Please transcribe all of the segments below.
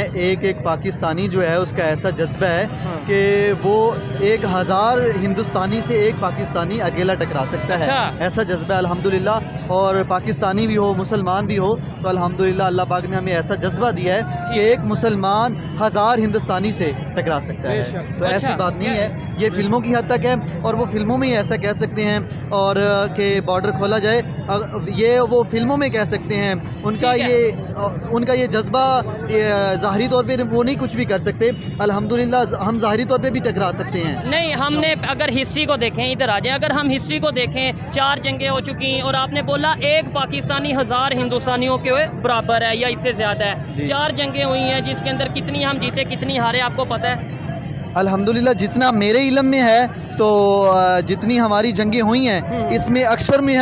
एक पाकिस्तानी जो है उसका ऐसा जज्बा है कि वो 1000 हिंदुस्तानी से एक पाकिस्तानी अकेला टकरा सकता है। ऐसा जज्बा है अल्हम्दुलिल्लाह, और पाकिस्तानी भी हो मुसलमान भी हो तो अल्हम्दुलिल्लाह अल्लाह पाक ने हमें ऐसा जज्बा दिया है कि एक मुसलमान 1000 हिंदुस्तानी से टकरा सकता है। तो ऐसी बात नहीं है, ये फिल्मों की हद तक है और वो फिल्मों में ही ऐसा कह सकते हैं और कि बॉर्डर खोला जाए, ये वो फिल्मों में कह सकते हैं। उनका ये जज्बा ज़ाहरी तौर पे वो नहीं कुछ भी कर सकते। अल्हम्दुलिल्लाह हम ज़ाहरी तौर पे भी टकरा सकते हैं। नहीं, हमने अगर हिस्ट्री को देखें, इधर आ जाए, अगर हम हिस्ट्री को देखें 4 जंगें हो चुकी हैं, और आपने बोला एक पाकिस्तानी 1000 हिंदुस्तानियों के बराबर है या इससे ज़्यादा है। 4 जंगें हुई हैं जिसके अंदर कितनी हम जीते कितनी हारे आपको पता है? अल्हम्दुलिल्लाह जितना मेरे इल्म में है तो जितनी हमारी जंगें हुई हैं इसमें अक्सर में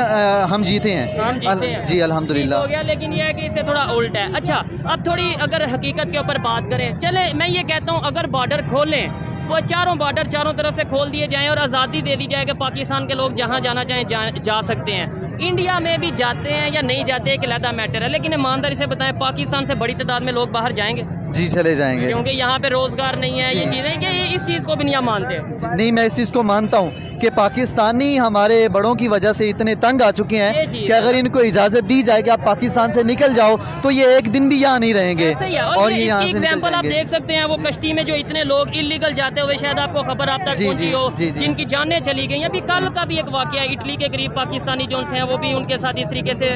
हम जीते हैं, जी अल्हम्दुलिल्लाह हो गया। लेकिन यह है कि इससे थोड़ा उल्टा है। अच्छा, अब थोड़ी अगर हकीकत के ऊपर बात करें, चले मैं ये कहता हूँ अगर बॉर्डर खोलें वो चारों बॉर्डर चारों तरफ से खोल दिए जाएं और आज़ादी दे दी जाए कि पाकिस्तान के लोग जहाँ जाना चाहें जा सकते हैं, इंडिया में भी जाते हैं या नहीं जाते एक अलहदा मैटर है, लेकिन ईमानदारी से बताएं पाकिस्तान से बड़ी तादाद में लोग बाहर जाएंगे? जी चले जाएंगे, क्योंकि यहाँ पे रोजगार नहीं है, ये चीज़ें कि इस चीज़ को भी नहीं मानते। नहीं, मैं इस चीज़ को मानता हूँ कि पाकिस्तानी हमारे बड़ों की वजह से इतने तंग आ चुके हैं कि अगर इनको इजाज़त दी जाए कि आप पाकिस्तान से निकल जाओ तो ये एक दिन भी यहाँ नहीं रहेंगे। और ये यहाँ एग्जाम्पल आप देख सकते हैं, वो कश्ती में जो इतने लोग इलीगल जाते हुए शायद आपको खबर आप तक पहुँची हो, जिनकी जानें चली गई। अभी कल का भी एक वाक़या है, इटली के करीब पाकिस्तानी जो हैं वो भी उनके साथ इस तरीके से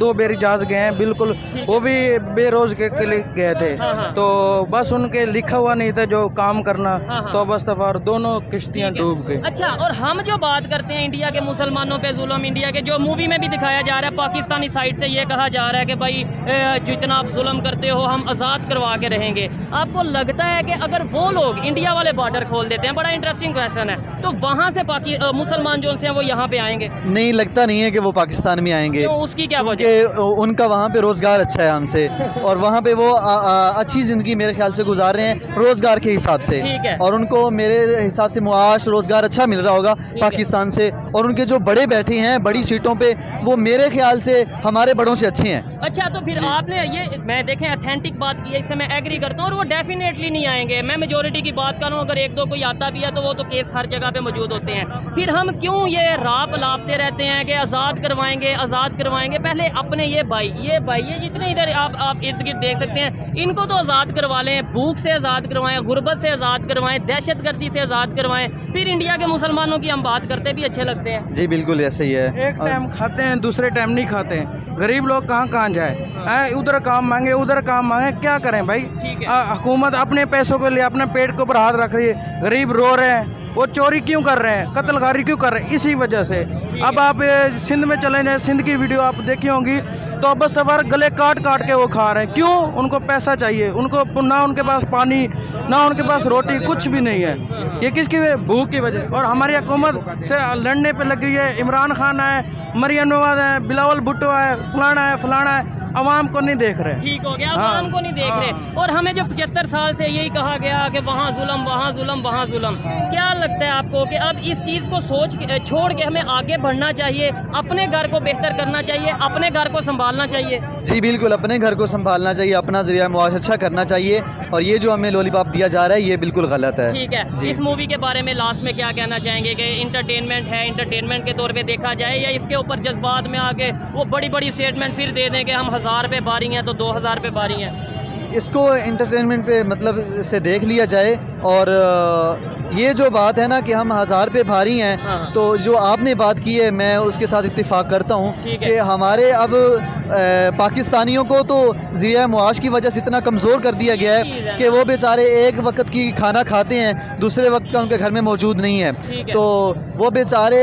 2 बेरिजाज गए हैं, बिल्कुल वो भी बेरोजगार गए थे। तो बस उनके लिखा हुआ नहीं था जो काम करना, तो बस तफार दोनों किश्तियां डूब गई। अच्छा, और हम जो बात करते हैं इंडिया के मुसलमानों पे जुल्म, इंडिया के जो मूवी में भी दिखाया जा रहा है, पाकिस्तानी साइड से ये कहा जा रहा है कि भाई जितना आप जुल्म करते हो हम आज़ाद करवा के रहेंगे। आपको लगता है कि अगर वो लोग इंडिया वाले बॉर्डर खोल देते हैं, बड़ा इंटरेस्टिंग क्वेश्चन है, तो वहाँ से मुसलमान जो है वो यहाँ पे आएंगे? नहीं, लगता नहीं है कि वो पाकिस्तान में आएंगे। उसकी क्या वजह? उनका वहाँ पे रोजगार अच्छा है हमसे, और वहाँ पे वो अच्छी ज़िंदगी मेरे ख्याल से गुजार रहे हैं रोज़गार के हिसाब से, और उनको मेरे हिसाब से मुआश रोज़गार अच्छा मिल रहा होगा पाकिस्तान से। और उनके जो बड़े बैठे हैं बड़ी सीटों पे, वो मेरे ख्याल से हमारे बड़ों से अच्छे हैं। अच्छा, तो फिर आपने ये मैं देखें ऑथेंटिक बात की है, इससे मैं एग्री करता हूँ, और वो डेफिनेटली नहीं आएंगे। मैं मेजोरिटी की बात करूँ, अगर 1-2 कोई आता भी है तो वो तो केस हर जगह पे मौजूद होते हैं। फिर हम क्यों ये राप लापते रहते हैं कि आज़ाद करवाएंगे आज़ाद करवाएंगे? पहले अपने ये भाई जितने इधर आप इर्द गिर्द देख सकते हैं, इनको तो आज़ाद करवा लें, भूख से आज़ाद करवाएं, गुर्बत से आज़ाद करवाएं, दहशतगर्दी से आज़ाद करवाएं, फिर इंडिया के मुसलमानों की हम बात करते भी अच्छे लगते हैं। जी बिल्कुल ऐसे ही है, एक टाइम खाते हैं दूसरे टाइम नहीं खाते हैं। गरीब लोग कहाँ जाए, उधर काम मांगे उधर काम मांगे, क्या करें भाई? हुकूमत अपने पैसों के लिए अपने पेट के ऊपर हाथ रख रही है, गरीब रो रहे हैं, वो चोरी क्यों कर रहे हैं, कत्लगारी क्यों कर रहे हैं? इसी वजह से अब आप सिंध में चले जाएं, सिंध की वीडियो आप देखी होंगी, तो अब बस तबार गले काट के वो खा रहे हैं। क्यों? उनको पैसा चाहिए, उनको ना उनके पास पानी ना उनके पास रोटी, कुछ भी नहीं है। ये किसकी वजह? भूख की वजह। और हमारी हुकूमत से लड़ने पे लग गई है, इमरान खान आए, मरियम नवाज आए, बिलावल भुट्टो आए, फलाना है फलाना है, अवाम को नहीं देख रहे। ठीक हो गया, अवाम को नहीं देख रहे। और हमें जो 75 साल से यही कहा गया कि वहाँ जुल्म वहाँ जुल्म वहाँ जुल्म, क्या लगता है आपको कि अब इस चीज़ को छोड़ के हमें आगे बढ़ना चाहिए, अपने घर को बेहतर करना चाहिए, अपने घर को संभालना चाहिए? जी बिल्कुल, अपने घर को संभालना चाहिए, अपना जरिया मुआश अच्छा करना चाहिए, और ये जो हमें लॉलीपॉप दिया जा रहा है ये बिल्कुल गलत है। ठीक है, इस मूवी के बारे में लास्ट में क्या कहना चाहेंगे कि इंटरटेनमेंट है, इंटरटेनमेंट के तौर पर देखा जाए, या इसके ऊपर जज्बात में आके वो बड़ी बड़ी स्टेटमेंट फिर दे दें कि हम 1000 पे बारी हैं तो 2000 पे बारी हैं? इसको एंटरटेनमेंट पे मतलब से देख लिया जाए, और ये जो बात है ना कि हम 1000 पे भारी हैं, हाँ। तो जो आपने बात की है मैं उसके साथ इत्तिफाक करता हूँ कि हमारे अब पाकिस्तानियों को तो ज़रिया मुआश की वजह से इतना कमज़ोर कर दिया गया है कि वो बेचारे एक वक्त की खाना खाते हैं, दूसरे वक्त का उनके घर में मौजूद नहीं है, तो वो बेचारे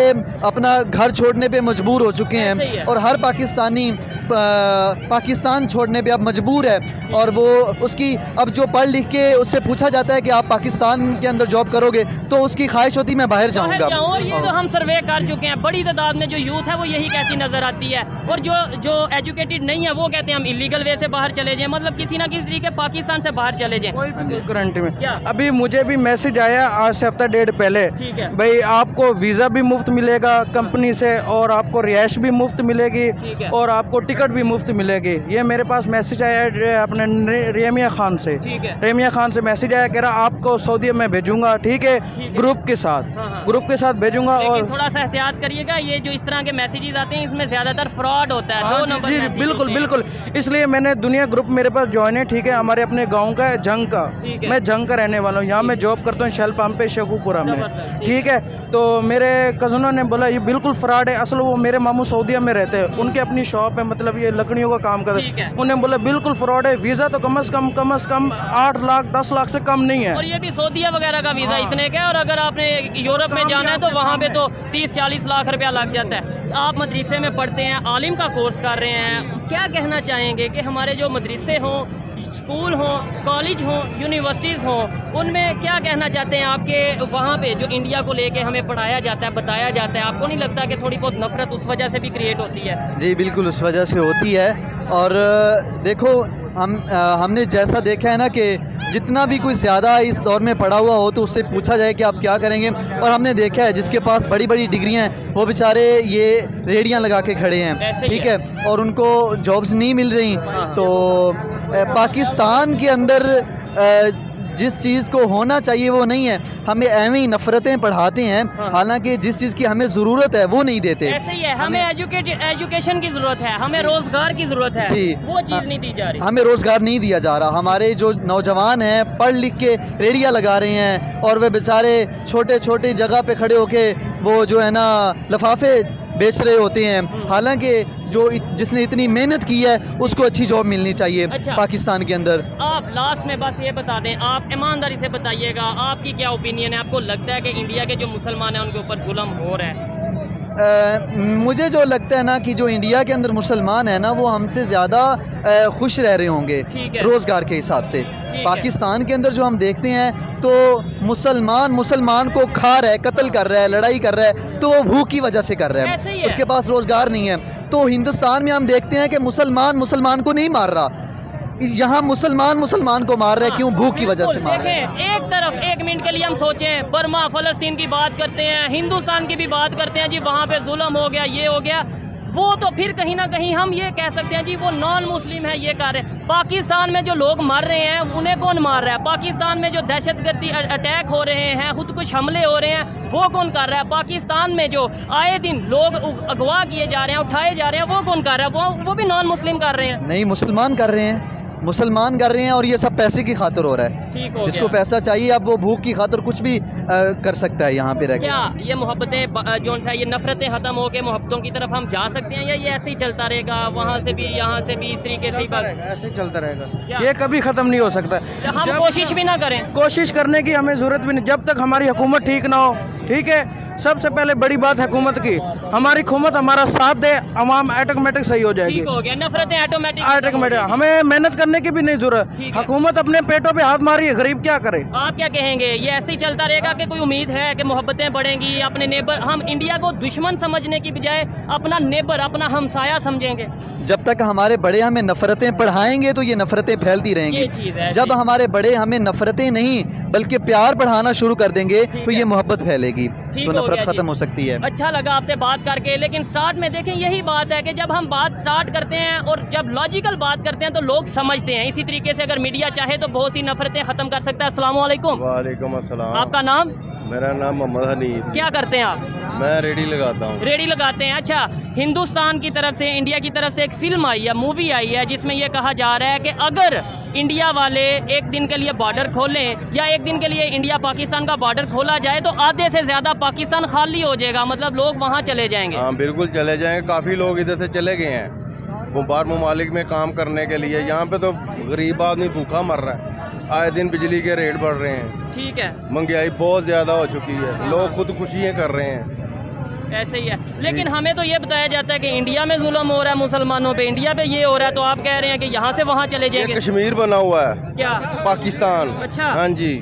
अपना घर छोड़ने पर मजबूर हो चुके हैं। और हर पाकिस्तानी पाकिस्तान छोड़ने पे अब मजबूर है, और वो उसकी अब जो पढ़ लिख के उससे पूछा जाता है कि आप पाकिस्तान के अंदर जॉब करोगे तो उसकी ख्वाहिश होती मैं बाहर जाऊँगा। और ये तो हम सर्वे कर चुके हैं, बड़ी तादाद में जो यूथ है वो यही कहती नजर आती है, और जो एजुकेटेड नहीं है वो कहते हैं हम इलीगल वे से बाहर चले जाएं, मतलब किसी ना किसी तरीके पाकिस्तान से बाहर चले जाएं। गारंटी में अभी मुझे भी मैसेज आया आज से हफ्ता डेढ़ पहले, भाई आपको वीज़ा भी मुफ्त मिलेगा कंपनी से, और आपको रिहाइश भी मुफ्त मिलेगी, और आपको टिकट भी मुफ्त मिलेगी। ये मेरे पास मैसेज आया अपने रेमिया खान से, मैसेज आया, कह रहा आपको सऊदी में भेजूंगा, ठीक है, ग्रुप के साथ भेजूंगा। और थोड़ा सा एहतियात करिएगा, ये जो इस तरह के मैसेजेस आते हैं इसमें ज्यादातर फ्रॉड होता है। हाँ, जी, बिल्कुल बिल्कुल, इसलिए मैंने दुनिया ग्रुप मेरे पास ज्वाइन है, ठीक है, हमारे अपने गांव का है, जंग का, मैं जंग का रहने वाला हूँ, यहाँ मैं जॉब करता हूँ शेल पंप पे शेखुपुरा में, ठीक है। तो मेरे कजनों ने बोला ये बिल्कुल फ्रॉड है, असल वो मेरे मामू सऊदीया में रहते हैं, उनके अपनी शॉप है, मतलब ये लकड़ियों का काम करते हैं, उन्हें बोला बिल्कुल फ्रॉड है, वीज़ा तो कम से कम 8 लाख 10 लाख से कम नहीं है, और ये भी सऊदीया वगैरह का वीज़ा इतने का है, और अगर आपने यूरोप में जाना है तो वहाँ पे तो 30-40 लाख रुपया लग जाता है। आप मदरसे में पढ़ते हैं, आलिम का कोर्स कर रहे हैं, क्या कहना चाहेंगे कि हमारे जो मदरसे हों, स्कूल हों, कॉलेज हों, यूनिवर्सिटीज़ हों, उनमें क्या कहना चाहते हैं आपके वहाँ पे जो इंडिया को लेके हमें पढ़ाया जाता है, बताया जाता है, आपको नहीं लगता कि थोड़ी बहुत नफरत उस वजह से भी क्रिएट होती है? जी बिल्कुल, उस वजह से होती है। और देखो हमने जैसा देखा है ना कि जितना भी कोई ज़्यादा इस दौर में पढ़ा हुआ हो तो उससे पूछा जाए कि आप क्या करेंगे, और हमने देखा है जिसके पास बड़ी बड़ी डिग्रियां हैं वो बेचारे ये रेहड़ियां लगा के खड़े हैं, ठीक है, और उनको जॉब्स नहीं मिल रही। तो पाकिस्तान के अंदर जिस चीज़ को होना चाहिए वो नहीं है, हमें ऐवे ही नफरतें पढ़ाते हैं। हाँ। हालांकि जिस चीज़ की हमें ज़रूरत है वो नहीं देते। ऐसे ही है, हमें एजुकेशन की ज़रूरत है, हमें रोज़गार की ज़रूरत है, जी वो चीज़ नहीं दी जा रही, हमें रोज़गार नहीं दिया जा रहा। हमारे जो नौजवान हैं पढ़ लिख के रेडिया लगा रहे हैं, और वे बेचारे छोटे छोटे जगह पर खड़े होके वो जो है ना लफाफे बेच रहे होते हैं। हालांकि जो जिसने इतनी मेहनत की है उसको अच्छी जॉब मिलनी चाहिए। अच्छा, पाकिस्तान के अंदर आप लास्ट में बस ये बता दें, आप ईमानदारी से बताइएगा आपकी क्या ओपिनियन है, आपको लगता है कि इंडिया के जो मुसलमान हैं उनके ऊपर जुल्म हो रहा है? मुझे जो लगता है ना कि जो इंडिया के अंदर मुसलमान है ना वो हमसे ज़्यादा खुश रह रहे होंगे रोज़गार के हिसाब से। पाकिस्तान के अंदर जो हम देखते हैं तो मुसलमान मुसलमान को खा रहा है, कत्ल कर रहा है, लड़ाई कर रहा है, तो वो भूख की वजह से कर रहा है, उसके पास रोज़गार नहीं है। तो हिंदुस्तान में हम देखते हैं कि मुसलमान मुसलमान को नहीं मार रहा, यहाँ मुसलमान मुसलमान को मार रहे। क्यों? भूख की वजह से मार रहे हैं। एक तरफ एक मिनट के लिए हम सोचें, बर्मा फलस्तीन की बात करते हैं, हिंदुस्तान की भी बात करते हैं, जी वहाँ पे जुल्म हो गया, ये हो गया वो, तो फिर कहीं ना कहीं हम ये कह सकते हैं जी वो नॉन मुस्लिम है, ये कर रहे हैं। पाकिस्तान में जो लोग मर रहे हैं उन्हें कौन मार रहा है? पाकिस्तान में जो दहशतगर्दी अटैक हो रहे हैं, खुदकुश हमले हो रहे हैं, वो कौन कर रहा है? पाकिस्तान में जो आए दिन लोग अगवा किए जा रहे हैं, उठाए जा रहे हैं, वो कौन कर रहा है? वो भी नॉन मुस्लिम कर रहे हैं? नहीं, मुसलमान कर रहे हैं, मुसलमान कर रहे हैं, और ये सब पैसे की खातिर हो रहा है। ठीक हो गया, जिसको पैसा चाहिए अब वो भूख की खातिर कुछ भी कर सकता है यहाँ पे रह के। क्या ये मोहब्बतें जो है, ये नफरतें खत्म हो के मोहब्बतों की तरफ हम जा सकते हैं, या ये ऐसे ही चलता रहेगा, वहाँ से भी यहाँ से भी इस तरीके से ऐसे ही चलता रहेगा? ये कभी खत्म नहीं हो सकता, हम कोशिश भी ना करें, कोशिश करने की हमें जरूरत भी नहीं, जब तक हमारी हुकूमत ठीक ना हो। ठीक है, सबसे पहले बड़ी बात हुकूमत की, हमारी हुकूमत हमारा साथ दे, अवाम ऑटोमेटिक सही हो जाएगी। ठीक हो गया, नफरतें ऑटोमेटिक, हमें मेहनत करने की भी नहीं जरूरत, हुकूमत अपने पेटों पे हाथ मारी है, गरीब क्या करे? आप क्या कहेंगे, ये ऐसे ही चलता रहेगा कि कोई उम्मीद है कि मोहब्बतें बढ़ेंगी? अपने नेबर, हम इंडिया को दुश्मन समझने की बजाय अपना नेबर, अपना हमसाया समझेंगे। जब तक हमारे बड़े हमें नफरतें पढ़ाएंगे तो ये नफरतें फैलती रहेंगी, जब हमारे बड़े हमें नफरतें नहीं बल्कि प्यार बढ़ाना शुरू कर देंगे तो ये मोहब्बत फैलेगी, तो नफरत खत्म हो सकती है। अच्छा लगा आपसे बात करके, लेकिन स्टार्ट में देखें यही बात है कि जब हम बात स्टार्ट करते हैं और जब लॉजिकल बात करते हैं तो लोग समझते हैं। इसी तरीके से अगर मीडिया चाहे तो बहुत सी नफरतें खत्म कर सकता है। अस्सलामुअलैकुम। वालेकुम अस्सलाम। आपका नाम? मेरा नाम मोहम्मद हनीफ। क्या करते हैं आप? मैं रेडी लगाता हूँ। रेडी लगाते हैं। अच्छा, हिंदुस्तान की तरफ से, इंडिया की तरफ से एक फिल्म आई है, मूवी आई है, जिसमें यह कहा जा रहा है कि अगर इंडिया वाले एक दिन के लिए बॉर्डर खोलें या एक दिन के लिए इंडिया पाकिस्तान का बॉर्डर खोला जाए तो आधे से ज़्यादा पाकिस्तान खाली हो जाएगा, मतलब लोग वहाँ चले जाएंगे। हाँ बिल्कुल चले जाएंगे, काफ़ी लोग इधर से चले गए हैं वो बाहर ममालिक में काम करने के लिए। यहाँ पे तो गरीब आदमी भूखा मर रहा है, आए दिन बिजली के रेट बढ़ रहे हैं, ठीक है, महंगाई बहुत ज्यादा हो चुकी है, लोग खुदकुशियां कर रहे हैं, ऐसे ही है। लेकिन हमें तो ये बताया जाता है कि इंडिया में जुल्म हो रहा है मुसलमानों पे, इंडिया पे ये हो रहा है, तो आप कह रहे हैं कि यहाँ से वहाँ चले जाएंगे? कश्मीर बना हुआ है क्या पाकिस्तान? अच्छा, हाँ जी।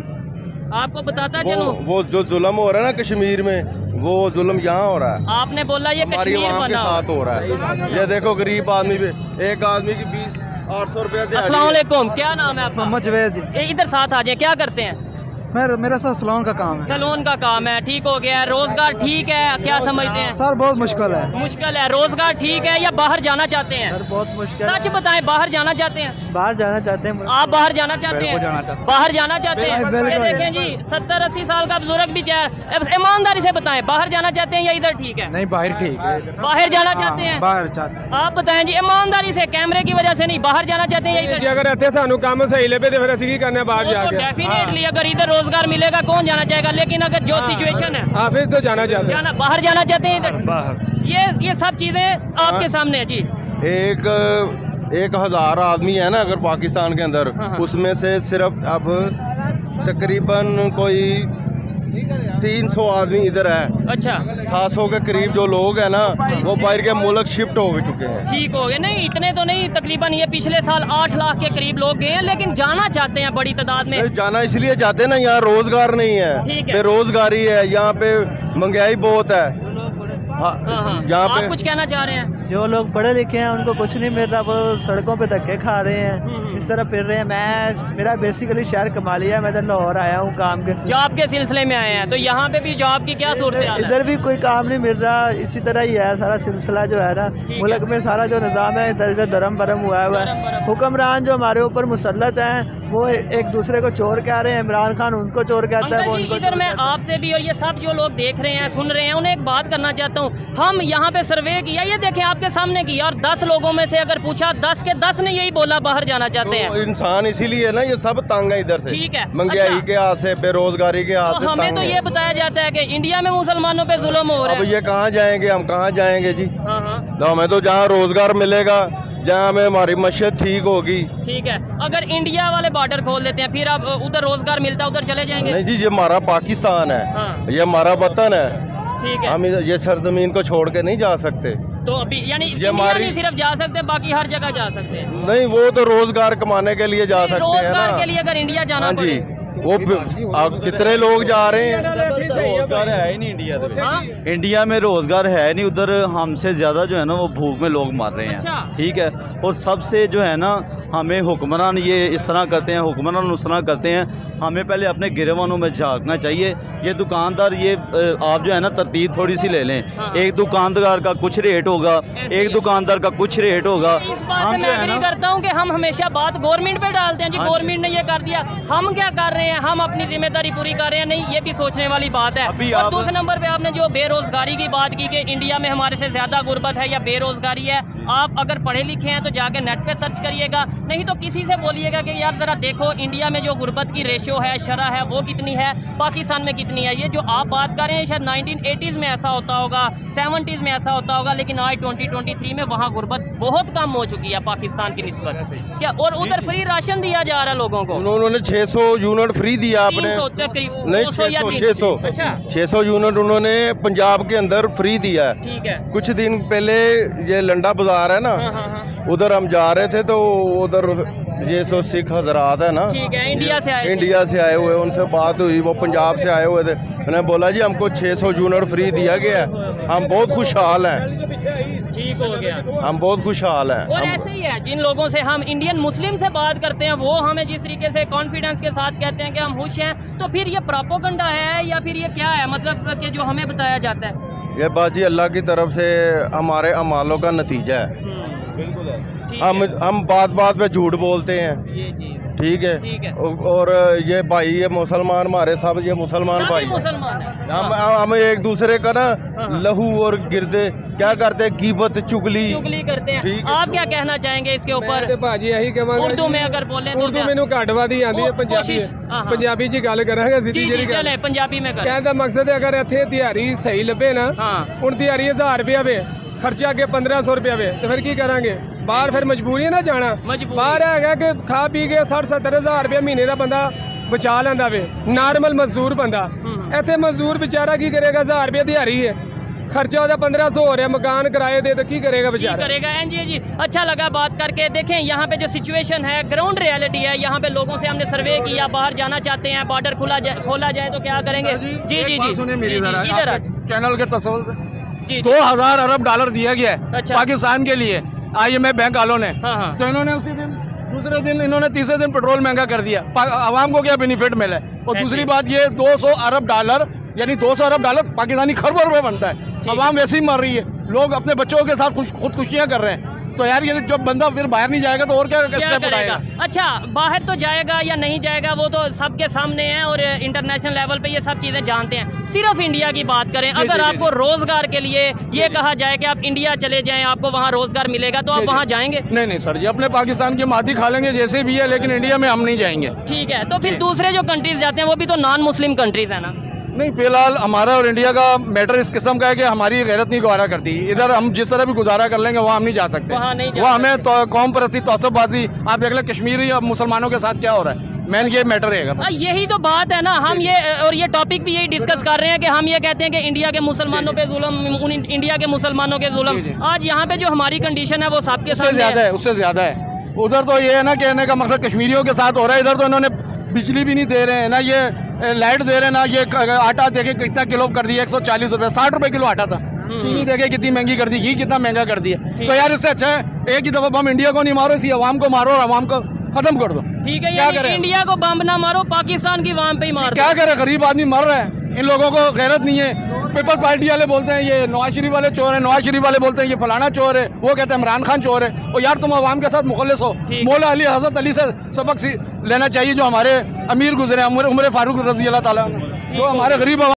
आपको बताता चलूं वो जुल्म हो रहा है ना कश्मीर में, वो जुल्म यहाँ हो रहा है। आपने बोला ये कश्मीर वाम के साथ हो रहा है। ये देखो गरीब आदमी पे, एक आदमी की 20-800 रुपया। अस्सलामुअलैकुम, क्या नाम है आपका? मोहम्मद जवेद। इधर साथ आ जाए, क्या करते हैं? मेरा सर सैलून का काम है। सैलून का काम है, ठीक हो गया है। रोजगार ठीक है, क्या समझते हैं? सर बहुत मुश्किल है। मुश्किल है, रोजगार ठीक है या बाहर जाना चाहते हैं? सर बहुत मुश्किल। सच बताएं, बाहर जाना चाहते हैं? बाहर जाना चाहते हैं। आप बाहर जाना चाहते हैं? बाहर जाना चाहते हैं। ये देखें जी, 70-80 साल का बुजुर्ग भी चाह, ईमानदारी से बताएं, बाहर जाना चाहते हैं या इधर ठीक है? नहीं बाहर ठीक है। बाहर जाना चाहते हैं? बाहर चाहते हैं। आप बताएं जी, ईमानदारी से, कैमरे की वजह से नहीं, बाहर जाना चाहते हैं या इधर? अगर सानू काम सही ले पे तो फिर असं की करना बाहर जाके। डेफिनेटली अगर इधर रोजगार मिलेगा कौन जाना चाहेगा, लेकिन अगर जो सिचुएशन है फिर तो जाना चाहते हैं। बाहर जाना चाहते हैं इधर बाहर। ये सब चीजें आपके सामने है जी। एक हज़ार आदमी है ना अगर पाकिस्तान के अंदर, उसमें से सिर्फ अब तकरीबन कोई 300 आदमी इधर है। अच्छा, 700 के करीब जो लोग हैं ना वो बाहर के मुल्क शिफ्ट हो चुके हैं। ठीक हो गए। नहीं इतने तो नहीं, तकरीबन ये पिछले साल 8 लाख के करीब लोग गए हैं, लेकिन जाना चाहते हैं बड़ी तादाद में। जाना इसलिए चाहते हैं ना, यहाँ रोजगार नहीं है, बेरोजगारी है, यहाँ पे महंगाई बहुत है। यहाँ पे कुछ कहना चाह रहे हैं? जो लोग पढ़े लिखे हैं उनको कुछ नहीं मिल रहा, वो सड़कों पे धक्के खा रहे हैं, इस तरह फिर रहे हैं। मेरा बेसिकली शहर कमालिया है, मैं इधर लाहौर आया हूँ काम के जॉब के सिलसिले में आए हैं। तो यहाँ पे भी जॉब की क्या सूरत है? इधर भी कोई काम नहीं मिल रहा, इसी तरह ही है सारा सिलसिला जो है ना। मुल्क में सारा जो निज़ाम है इधर उधर धर्म भरम हुआ है। हुक्मरान जो हमारे ऊपर मुसलत हैं वो एक दूसरे को चोर कह रहे हैं। इमरान खान उनको चोर कहता है, वो उनको। इधर मैं आपसे भी और ये सब जो लोग देख रहे हैं सुन रहे हैं उन्हें एक बात करना चाहता हूँ। हम यहाँ पे सर्वे किया, ये देखें आपके सामने की, और 10 लोगों में से अगर पूछा 10 के 10 ने यही बोला बाहर जाना चाहते हैं। तो इंसान इसीलिए ना ये सब तंग है इधर से। ठीक है, महंगाई के हाथ से, बेरोजगारी के हाथ से। हमें तो ये बताया जाता है कि इंडिया में मुसलमानों पे जुल्म हो रहा है। अब ये कहाँ जाएंगे, हम कहाँ जाएंगे जी? तो हमें तो जहाँ रोजगार मिलेगा, जहाँ में हमारी मशीद ठीक होगी। ठीक है, अगर इंडिया वाले बॉर्डर खोल देते हैं फिर आप उधर रोजगार मिलता है उधर चले जाएंगे? नहीं जी, ये हमारा पाकिस्तान है, ये हमारा वतन है। ठीक है, हम ये सरजमीन को छोड़ के नहीं जा सकते। तो अभी यानी हमारी सिर्फ जा सकते, बाकी हर जगह जा सकते हैं? नहीं, वो तो रोजगार कमाने के लिए जा सकते हैं। रोजगार के लिए अगर इंडिया जाना पड़े वो कितने लोग जा रहे हैं? रोजगार है ही नहीं इंडिया में। इंडिया में रोजगार है नहीं, उधर हमसे ज्यादा जो है ना वो भूख में लोग मार रहे हैं। ठीक है, और सबसे जो है ना हमें हुक्मरान ये इस तरह करते हैं, हुक्मरान उस तरह करते हैं। हमें पहले अपने गिरेवानों में झाँकना चाहिए। ये दुकानदार, ये आप जो है ना तरतीब थोड़ी सी ले लें। एक दुकानदार का कुछ रेट होगा, एक दुकानदार का कुछ रेट होगा। हम मैं एग्री करता हूँ कि हम हमेशा बात गवर्नमेंट पे डालते हैं जी, गवर्नमेंट ने ये कर दिया, हम क्या कर रहे हैं, हम अपनी जिम्मेदारी पूरी कर रहे हैं? नहीं, ये भी सोचने वाली बात है। और दूसरे नंबर पर आपने जो बेरोजगारी की बात की कि इंडिया में हमारे से ज़्यादा गुर्बत है या बेरोजगारी है, आप अगर पढ़े लिखे हैं तो जाके नेट पे सर्च करिएगा, नहीं तो किसी से बोलिएगा कि यार ज़रा देखो इंडिया में जो गुर्बत की रेशियो है, शरह है, वो कितनी है, पाकिस्तान में कितनी है। ये जो आप बात कर रहे हैं शायद 1980s में ऐसा होता होगा, 70s में ऐसा होता होगा, लेकिन आज 2023 में वहाँ गुर्बत बहुत कम हो चुकी है पाकिस्तान की निस्बत। क्या? और उधर फ्री राशन दिया जा रहा है लोगों को, उन्होंने 600 यूनिट फ्री दिया। आपने 600 यूनिट उन्होंने पंजाब के अंदर फ्री दिया है। ठीक है, कुछ दिन पहले ये लंडा आ रहा है ना, उधर हम जा रहे थे तो उधर ये सो सिख हजरात है ना, ठीक है, इंडिया से आए हुए उनसे बात हुई, वो पंजाब से आए हुए थे। मैंने बोला जी हमको 600 यूनिट फ्री दिया गया है, हम बहुत खुशहाल हैं। ठीक हो गया, हम बहुत खुशहाल हैं। और ऐसे ही है जिन लोगों से हम इंडियन मुस्लिम से बात करते हैं वो हमें जिस तरीके से कॉन्फिडेंस के साथ कहते हैं कि हम खुश हैं, तो फिर ये प्रोपोगंडा है या फिर ये क्या है, मतलब कि जो हमें बताया जाता है? ये बाजी अल्लाह की तरफ से हमारे अमालों का नतीजा है। बिल्कुल है। हम बात पे झूठ बोलते हैं। ठीक है, और ये भाई, ये मुसलमान हमारे सब, ये मुसलमान भाई है। हम एक दूसरे का ना लहू और गिरदे क्या करते हैं, गिबत चुगली करते हैं। आप क्या कहना चाहेंगे इसके ऊपर? भाजी यही कहूंगा, उर्दू में अगर बोले उर्दू मैनू घट वादी आती है, पंजाबी जी गल करांगे, चले पंजाबी में। कहने का मकसद है अगर इतने दिहाड़ी सही लभे ना, हम दिहाड़ी 1000 रुपया वे, खर्चा के 1500 रुपया वे, तो फिर की करांगे बाहर? फिर मजबूरी है ना जाना, बाहर है कि खा पी के 60-70 हज़ार रुपया महीने का बंदा बचा लेंदा वे, नॉर्मल मजदूर बंदा। इतने मजदूर बेचारा की करेगा, 1000 रुपया दिहाड़ी है, खर्चा होता 1500 हो रहा है, मकान किराए दे तो की करेगा बेचारा, करेगा। हाँ जी, जी अच्छा लगा बात करके। देखें यहाँ पे जो सिचुएशन है, ग्राउंड रियलिटी है, यहाँ पे लोगों से हमने सर्वे किया, बाहर जाना चाहते हैं, बॉर्डर खोला जाए तो क्या करेंगे। जी जी जी, सुनिए मेरी इधर चैनल के तसव्वुर 2000 अरब डॉलर दिया गया है पाकिस्तान के लिए IMF बैंक वालों ने, तो इन्होंने उसी दिन दूसरे दिन इन्होंने तीसरे दिन पेट्रोल महंगा कर दिया, आवाम को क्या बेनिफिट मिला है। और दूसरी बात ये 200 अरब डॉलर यानी 200 अरब डॉलर पाकिस्तानी खरबों रुपए बनता है, आवाम वैसे ही मर रही है, लोग अपने बच्चों के साथ खुदकुशियाँ कर रहे हैं। तो यार ये जब बंदा फिर बाहर नहीं जाएगा तो और क्या स्टेप उठाएगा। अच्छा, बाहर तो जाएगा या नहीं जाएगा वो तो सबके सामने है, और इंटरनेशनल लेवल पे ये सब चीज़ें जानते हैं। सिर्फ इंडिया की बात करें, अगर आपको रोजगार के लिए ये कहा जाए कि आप इंडिया चले जाएं, आपको वहाँ रोजगार मिलेगा, तो आप वहाँ जाएंगे? नहीं नहीं सर जी, अपने पाकिस्तान की माटी खा लेंगे जैसे भी है, लेकिन इंडिया में हम नहीं जाएंगे। ठीक है, तो फिर दूसरे जो कंट्रीज जाते हैं वो भी तो नॉन मुस्लिम कंट्रीज है ना। नहीं, फिलहाल हमारा और इंडिया का मैटर इस किस्म का है कि हमारी गैरत नहीं गुजारा करती, इधर हम जिस तरह भी गुजारा कर लेंगे वहाँ हम नहीं जा सकते, वहाँ हमें तो कौम परस्ती, तौसफबाजी, आप देख लें कश्मीरी और मुसलमानों के साथ क्या हो रहा है। मैन ये मैटर रहेगा, यही तो बात है ना। हम ये और ये टॉपिक भी यही डिस्कस कर रहे हैं कि हम ये कहते हैं कि इंडिया के मुसलमानों पे जुल्म, इंडिया के मुसलमानों के जुल्म, आज यहाँ पे जो हमारी कंडीशन है वो सबके साथ ज्यादा है, उससे ज्यादा है। उधर तो ये है ना, कहने का मकसद कश्मीरियों के साथ हो रहा है, इधर तो इन्होंने बिजली भी नहीं दे रहे हैं ना, ये लाइट दे रहे ना, ये आटा देखे कितना किलो कर दिया, 140 रुपए, 60 रुपए किलो आटा था, चीनी देखे कितनी महंगी कर दी, घी कितना महंगा कर दिया। तो यार इससे अच्छा है एक ही दफा बम इंडिया को नहीं मारो, इसी अवाम को मारो और अवाम को खत्म कर दो। ठीक है, क्या करें, इंडिया को बम ना मारो, पाकिस्तान की अवाम पे ही मारो, क्या करे, गरीब आदमी मर रहे हैं, इन लोगों को गैरत नहीं है। पीपल्स पार्टी वाले बोलते हैं ये नवाज शरीफ वाले चोर हैं, नवाज शरीफ वाले बोलते हैं ये फलाना चोर है, वो कहते हैं इमरान खान चोर है। और यार तुम अवाम के साथ मुखलिस हो, मौला अली, हजरत अली से सबक लेना चाहिए जो हमारे अमीर गुजरे, उमर फारूक रजी अल्लाह ताला, जो हमारे गरीब